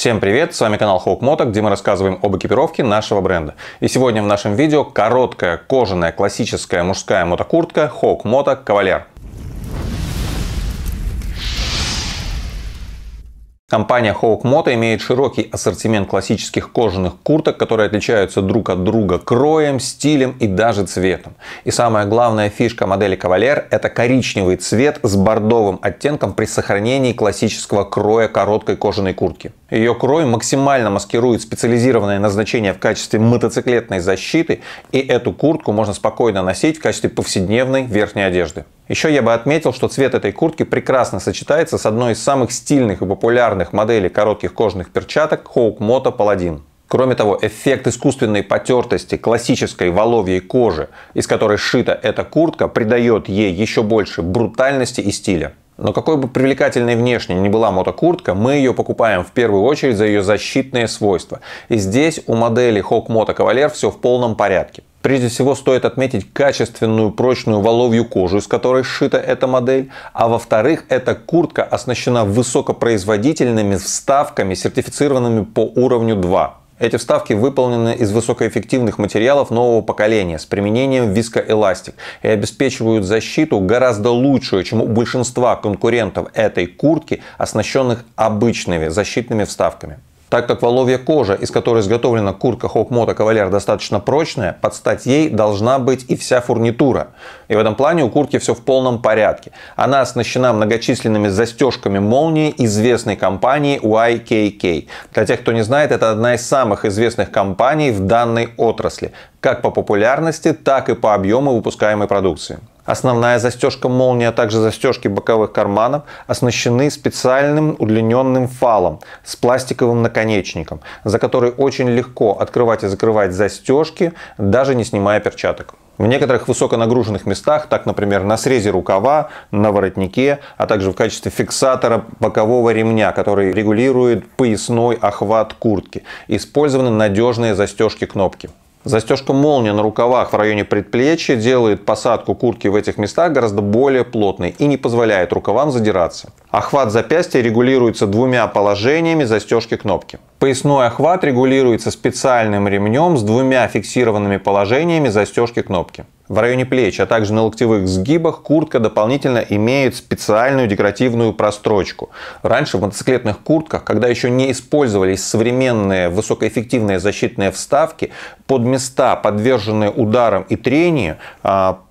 Всем привет, с вами канал Hawk Moto, где мы рассказываем об экипировке нашего бренда. И сегодня в нашем видео короткая кожаная классическая мужская мотокуртка Hawk Moto Cavalier. Компания Hawk Moto имеет широкий ассортимент классических кожаных курток, которые отличаются друг от друга кроем, стилем и даже цветом. И самая главная фишка модели Cavalier – это коричневый цвет с бордовым оттенком при сохранении классического кроя короткой кожаной куртки. Ее крой максимально маскирует специализированное назначение в качестве мотоциклетной защиты, и эту куртку можно спокойно носить в качестве повседневной верхней одежды. Еще я бы отметил, что цвет этой куртки прекрасно сочетается с одной из самых стильных и популярных моделей коротких кожаных перчаток Hawk Moto Паладин. Кроме того, эффект искусственной потертости классической воловьей кожи, из которой сшита эта куртка, придает ей еще больше брутальности и стиля. Но какой бы привлекательной внешне ни была мотокуртка, мы ее покупаем в первую очередь за ее защитные свойства. И здесь у модели Hawk Moto Cavalier все в полном порядке. Прежде всего стоит отметить качественную прочную воловью кожу, из которой сшита эта модель. А во-вторых, эта куртка оснащена высокопроизводительными вставками, сертифицированными по уровню 2. Эти вставки выполнены из высокоэффективных материалов нового поколения с применением вискоэластик и обеспечивают защиту гораздо лучшую, чем у большинства конкурентов этой куртки, оснащенных обычными защитными вставками. Так как воловья кожа, из которой изготовлена куртка Hawk Moto Cavalier, достаточно прочная, под стать ей должна быть и вся фурнитура. И в этом плане у куртки все в полном порядке. Она оснащена многочисленными застежками молнии известной компании YKK. Для тех, кто не знает, это одна из самых известных компаний в данной отрасли, как по популярности, так и по объему выпускаемой продукции. Основная застежка молнии, а также застежки боковых карманов оснащены специальным удлиненным фалом с пластиковым наконечником, за который очень легко открывать и закрывать застежки, даже не снимая перчаток. В некоторых высоконагруженных местах, так, например, на срезе рукава, на воротнике, а также в качестве фиксатора бокового ремня, который регулирует поясной охват куртки, использованы надежные застежки кнопки. Застежка молнии на рукавах в районе предплечья делает посадку куртки в этих местах гораздо более плотной и не позволяет рукавам задираться. Охват запястья регулируется двумя положениями застежки кнопки. Поясной охват регулируется специальным ремнем с двумя фиксированными положениями застежки кнопки. В районе плеч, а также на локтевых сгибах куртка дополнительно имеет специальную декоративную прострочку. Раньше в мотоциклетных куртках, когда еще не использовались современные высокоэффективные защитные вставки, под места, подверженные ударам и трению,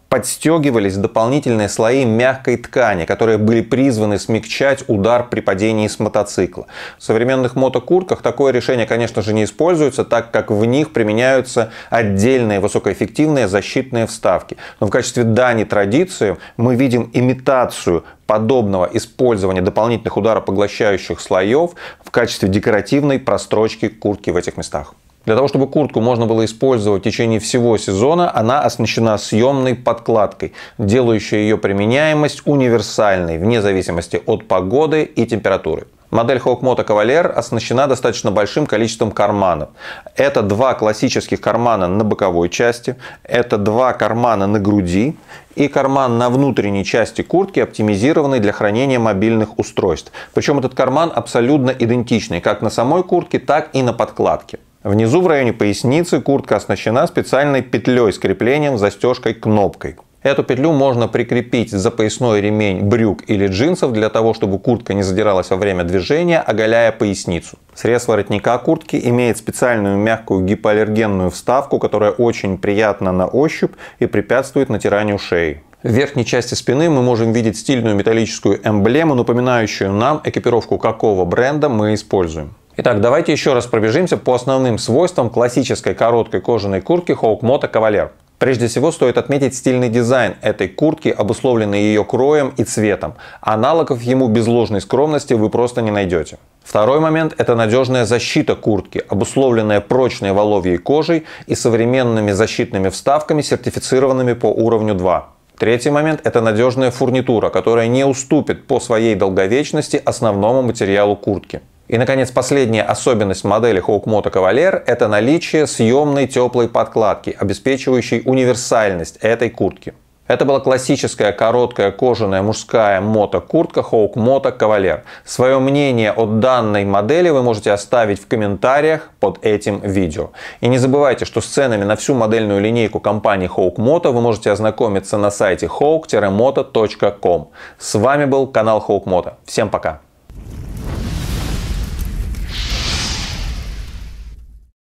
подстегивались дополнительные слои мягкой ткани, которые были призваны смягчать удар при падении с мотоцикла. В современных мотокуртках такое решение, конечно же, не используется, так как в них применяются отдельные высокоэффективные защитные вставки. Но в качестве дани традиции мы видим имитацию подобного использования дополнительных ударопоглощающих слоев в качестве декоративной прострочки куртки в этих местах. Для того, чтобы куртку можно было использовать в течение всего сезона, она оснащена съемной подкладкой, делающей ее применяемость универсальной, вне зависимости от погоды и температуры. Модель Hawk Moto Cavalier оснащена достаточно большим количеством карманов. Это два классических кармана на боковой части, это два кармана на груди и карман на внутренней части куртки, оптимизированный для хранения мобильных устройств. Причем этот карман абсолютно идентичный как на самой куртке, так и на подкладке. Внизу в районе поясницы куртка оснащена специальной петлей с креплением застежкой-кнопкой. Эту петлю можно прикрепить за поясной ремень брюк или джинсов для того, чтобы куртка не задиралась во время движения, оголяя поясницу. Срез воротника куртки имеет специальную мягкую гипоаллергенную вставку, которая очень приятна на ощупь и препятствует натиранию шеи. В верхней части спины мы можем видеть стильную металлическую эмблему, напоминающую нам экипировку какого бренда мы используем. Итак, давайте еще раз пробежимся по основным свойствам классической короткой кожаной куртки Hawk Moto Cavalier. Прежде всего стоит отметить стильный дизайн этой куртки, обусловленный ее кроем и цветом. Аналогов ему без ложной скромности вы просто не найдете. Второй момент – это надежная защита куртки, обусловленная прочной воловьей кожей и современными защитными вставками, сертифицированными по уровню 2. Третий момент – это надежная фурнитура, которая не уступит по своей долговечности основному материалу куртки. И, наконец, последняя особенность модели Hawk Moto Cavalier – это наличие съемной теплой подкладки, обеспечивающей универсальность этой куртки. Это была классическая короткая кожаная мужская мото-куртка Hawk Moto Cavalier. Свое мнение о данной модели вы можете оставить в комментариях под этим видео. И не забывайте, что с ценами на всю модельную линейку компании Hawk Moto вы можете ознакомиться на сайте hawk-moto.com. С вами был канал Hawk Moto. Всем пока!